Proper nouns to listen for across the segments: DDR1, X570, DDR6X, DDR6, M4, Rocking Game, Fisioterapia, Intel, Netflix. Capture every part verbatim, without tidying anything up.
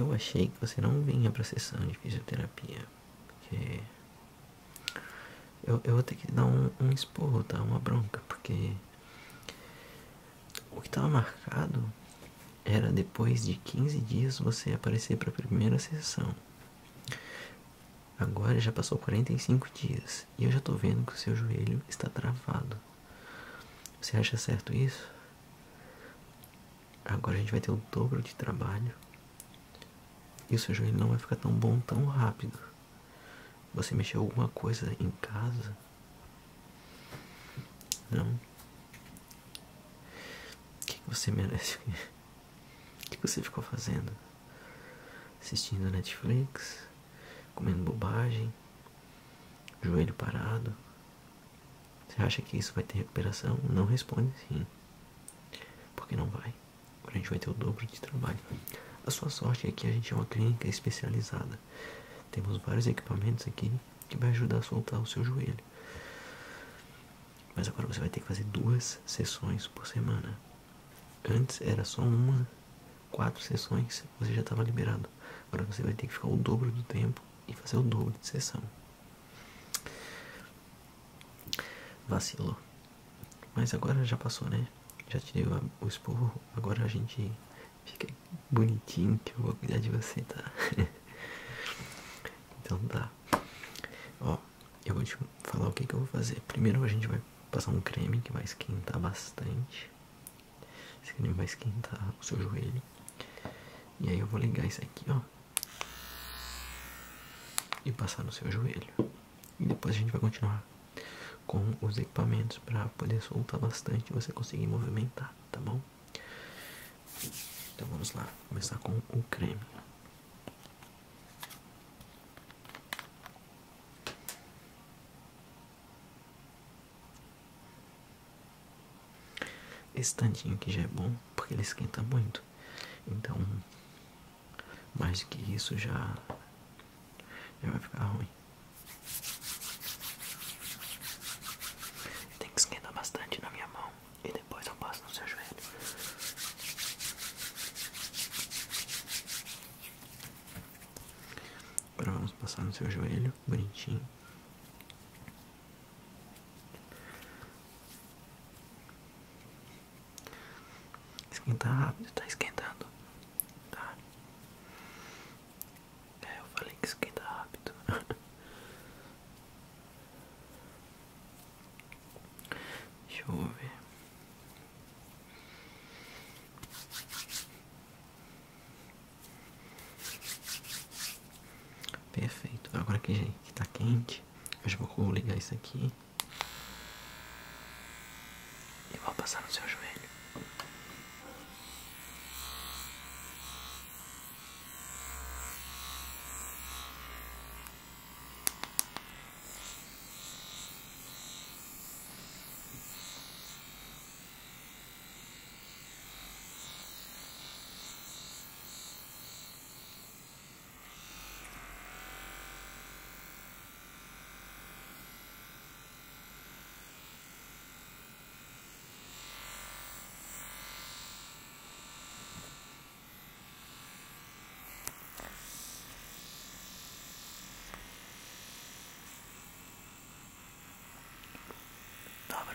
eu achei que você não vinha pra sessão de fisioterapia, porque eu, eu vou ter que dar um, um esporro, tá? Uma bronca, porque o que tava marcado era depois de quinze dias você aparecer pra primeira sessão. Agora já passou quarenta e cinco dias e eu já tô vendo que o seu joelho está travado. Você acha certo isso? Agora a gente vai ter o dobro de trabalho e o seu joelho não vai ficar tão bom tão rápido. Você mexeu alguma coisa em casa? Não? O que você merece? O que você ficou fazendo? Assistindo Netflix? Comendo bobagem, joelho parado. Você acha que isso vai ter recuperação? Não responde sim, porque não vai. Agora a gente vai ter o dobro de trabalho. A sua sorte é que a gente é uma clínica especializada. Temos vários equipamentos aqui que vai ajudar a soltar o seu joelho. Mas agora você vai ter que fazer duas sessões por semana. Antes era só uma, quatro sessões, você já estava liberado. Agora você vai ter que ficar o dobro do tempo e fazer o dobro de sessão. Vacilou. Mas agora já passou, né? Já tirei o esporro. Agora a gente fica bonitinho que eu vou cuidar de você, tá? Então tá. Ó, eu vou te falar o que, que eu vou fazer. Primeiro a gente vai passar um creme que vai esquentar bastante. Esse creme vai esquentar o seu joelho. E aí eu vou ligar isso aqui, ó. E passar no seu joelho. E depois a gente vai continuar com os equipamentos pra poder soltar bastante e você conseguir movimentar, tá bom? Então vamos lá, começar com o creme. Esse tantinho aqui já é bom, porque ele esquenta muito. Então, mais do que isso já... já vai ficar ruim. Tem que esquentar bastante na minha mão e depois eu passo no seu joelho. Agora vamos passar no seu joelho, bonitinho. Esquentar rápido, tá esquentando. Perfeito, agora que está quente, eu já vou ligar isso aqui e vou passar no seu joelho.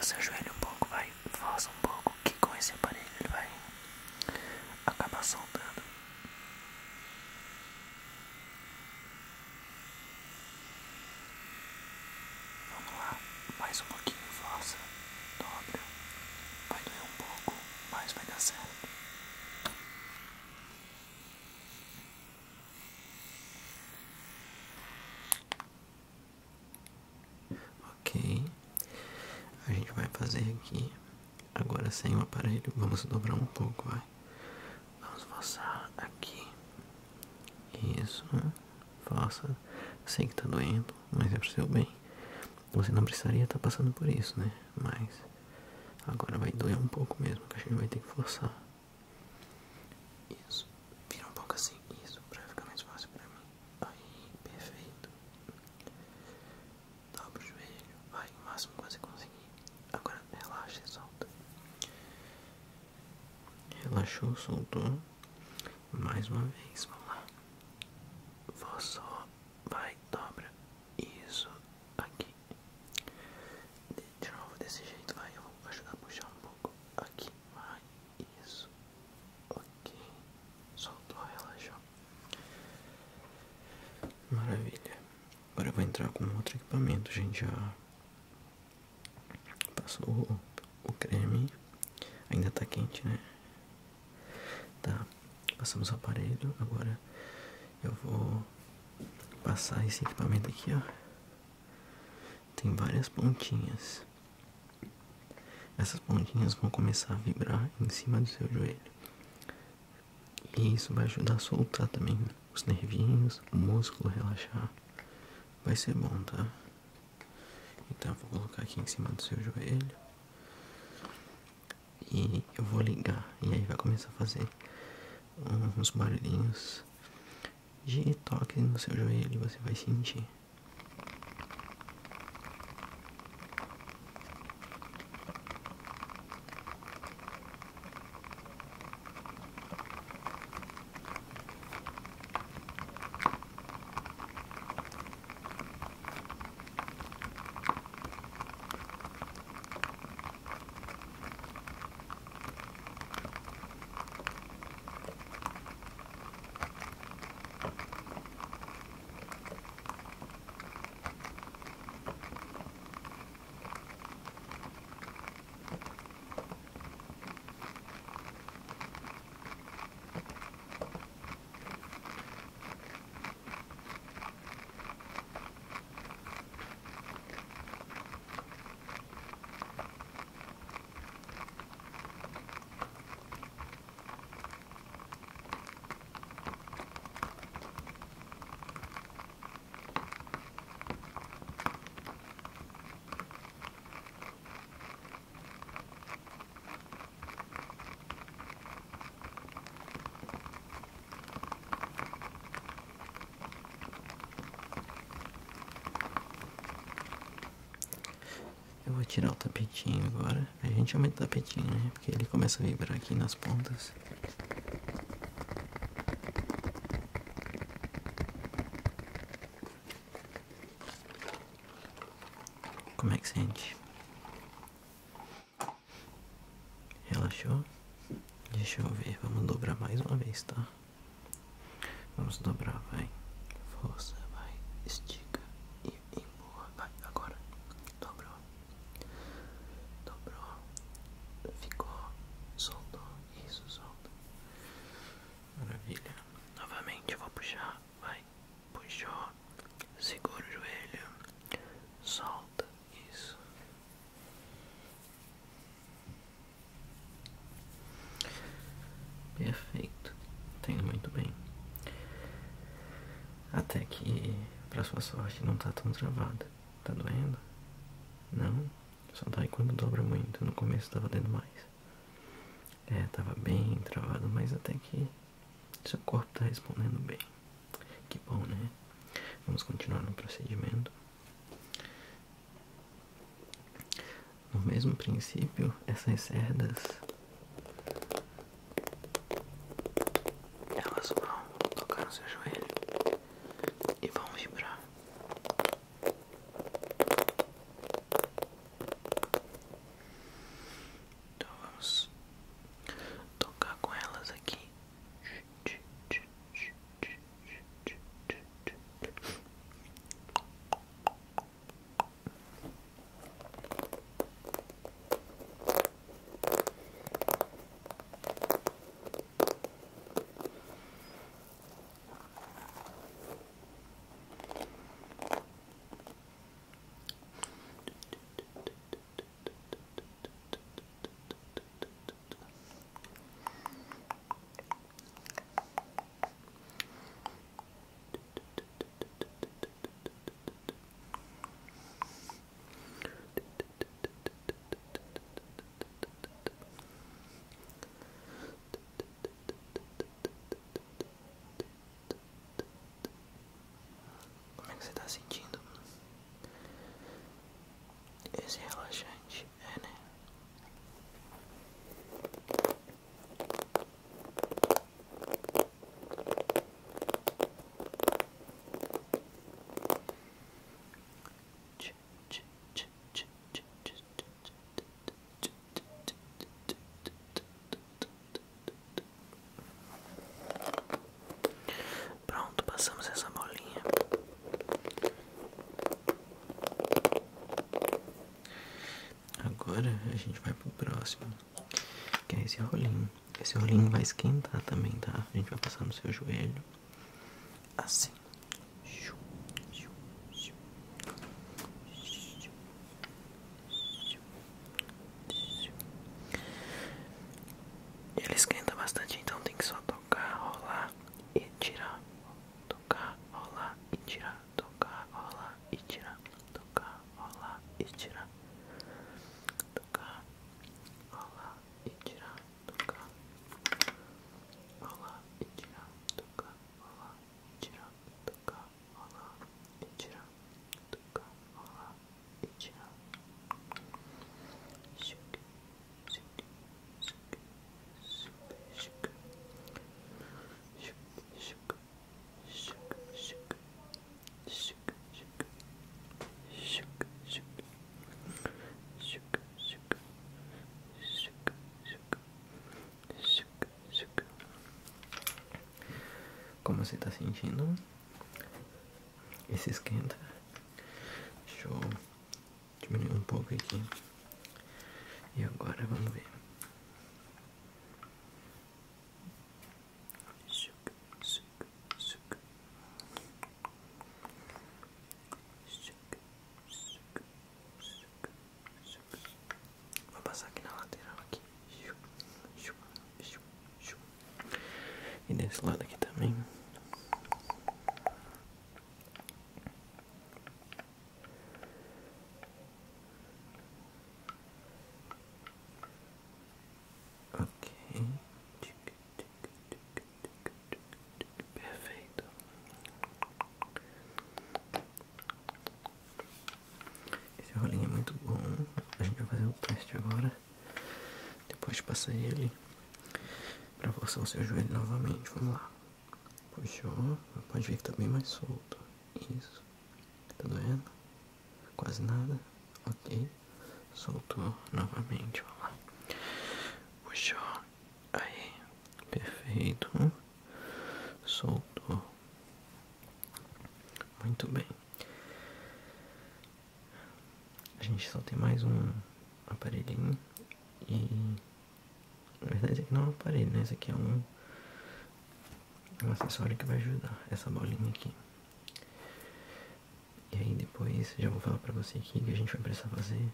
O seu joelho um pouco, vai, força um pouco, que com esse aparelho ele vai acabar soltando. Vamos lá, mais um pouquinho, força, dobra, vai doer um pouco, mas vai dar certo. Aqui, agora sem o aparelho, vamos dobrar um pouco, vai. Vamos forçar aqui. Isso, força. Sei que tá doendo, mas é pro seu bem. Você não precisaria estar passando por isso, né? Mas agora vai doer um pouco mesmo, que a gente vai ter que forçar. Isso. Vira um pouco assim, isso, pra ficar mais fácil pra mim. Aí, perfeito. Dobra o joelho, vai, o máximo que você conseguir. Agora relaxa e solta. Relaxou, soltou. Mais uma vez, vamos lá. entrar com outro equipamento. A gente já passou o, o creme, ainda tá quente, né? Tá, passamos o aparelho, agora eu vou passar esse equipamento aqui, ó. Tem várias pontinhas. Essas pontinhas vão começar a vibrar em cima do seu joelho. E isso vai ajudar a soltar também os nervinhos, o músculo relaxar. Vai ser bom, tá? Então eu vou colocar aqui em cima do seu joelho. E eu vou ligar. E aí vai começar a fazer uns barulhinhos de toque no seu joelho e você vai sentir. Vou tirar o tapetinho agora. A gente aumenta o tapetinho, né? Porque ele começa a vibrar aqui nas pontas. Como é que sente? Relaxou? Deixa eu ver. Vamos dobrar mais uma vez, tá? Vamos dobrar, vai. Força, vai. Estica. Perfeito, tá indo muito bem. Até que, pra sua sorte, não tá tão travada. Tá doendo? Não? Só dói quando dobra muito. No começo tava doendo mais. É, tava bem travado, mas até que seu corpo tá respondendo bem. Que bom, né? Vamos continuar no procedimento. No mesmo princípio, essas cerdas sentindo esse relaxante, é, né? Pronto, passamos essa bolinha. agora a gente vai pro próximo, que é esse rolinho. Esse rolinho vai esquentar também, tá? A gente vai passar no seu joelho, assim. Ele esquenta bastante, então tem que só tocar, rolar e tirar. Tocar, rolar e tirar. Tocar, rolar e tirar. Tocar, rolar e tirar. Tocar, rolar e tirar. Tocar, rolar e tirar. Tocar, rolar e tirar. Tocar, rolar e tirar. Tocar, rolar e tirar. Como você tá sentindo? Esse esquenta. Deixa eu diminuir um pouco aqui. E agora vamos ver. Vou passar aqui na lateral aqui. E desse lado aqui também. Agora, depois de passar ele, pra forçar o seu joelho novamente, vamos lá. Puxou, pode ver que tá bem mais solto. Isso, tá doendo? Quase nada. Ok, soltou novamente, vamos lá. Puxou, aí, perfeito. Soltou, muito bem. A gente só tem mais um aparelhinho, e na verdade esse aqui não é um aparelho, né? Esse aqui é um, um acessório que vai ajudar, essa bolinha aqui. E aí depois já vou falar pra você aqui que a gente vai precisar fazer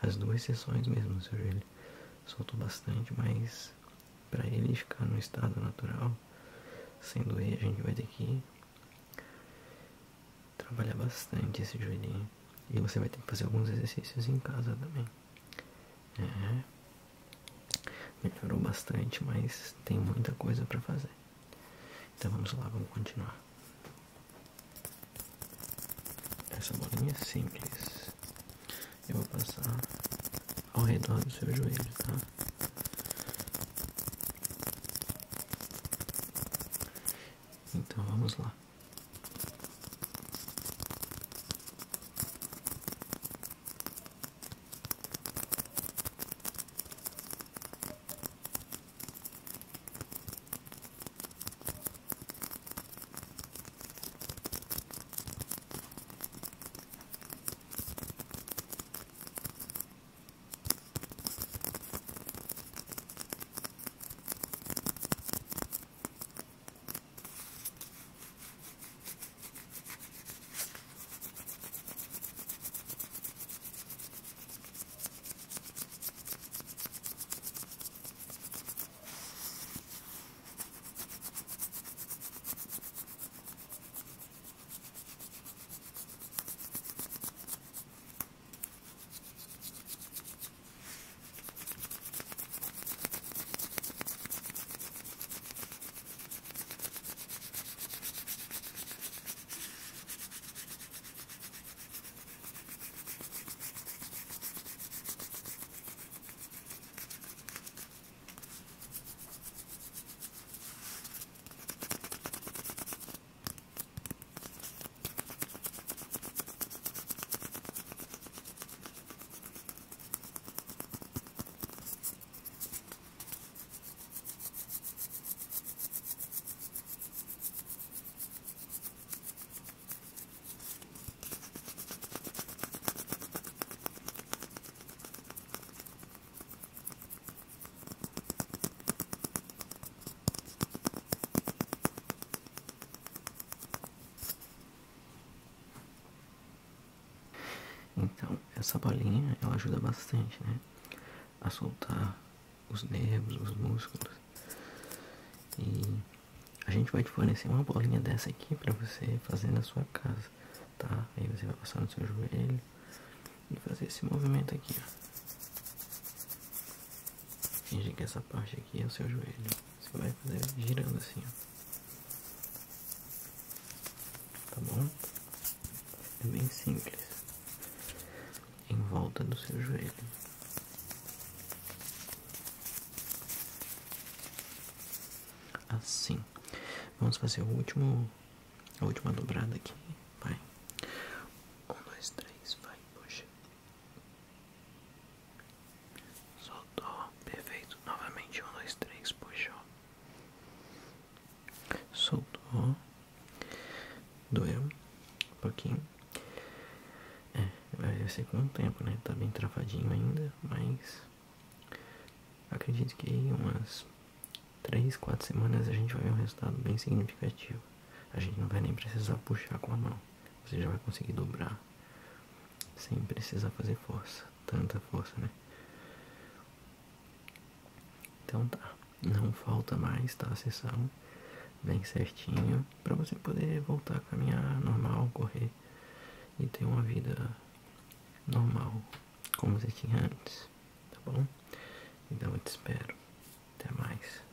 as duas sessões mesmo no seu joelho. Soltou bastante, mas pra ele ficar no estado natural, sem doer, a gente vai ter que trabalhar bastante esse joelhinho. E você vai ter que fazer alguns exercícios em casa também. É. Melhorou bastante, mas tem muita coisa para fazer. Então vamos lá, vamos continuar. Essa bolinha é simples. Eu vou passar ao redor do seu joelho, tá? Então vamos lá. essa bolinha, ela ajuda bastante, né, a soltar os nervos, os músculos. E a gente vai te fornecer uma bolinha dessa aqui pra você fazer na sua casa, tá? Aí você vai passar no seu joelho e fazer esse movimento aqui, ó. Finge que essa parte aqui é o seu joelho. Você vai fazer girando assim, ó. Tá bom? É bem simples. Em volta do seu joelho. Assim. Vamos fazer o último, a última dobrada aqui. Vai. Um, dois, três, vai, puxa. Soltou, perfeito. Novamente, um, dois, três, puxou. Soltou. Doeu. Um pouquinho. É, vai ser com o tempo, né? Tá bem travadinho ainda, mas acredito que umas três, quatro semanas a gente vai ver um resultado bem significativo. A gente não vai nem precisar puxar com a mão. Você já vai conseguir dobrar sem precisar fazer força. Tanta força, né? Então tá. Não falta mais, tá? A sessão bem certinho pra você poder voltar a caminhar normal, correr e ter uma vida normal como você tinha antes, tá bom? Então eu te espero. Até mais.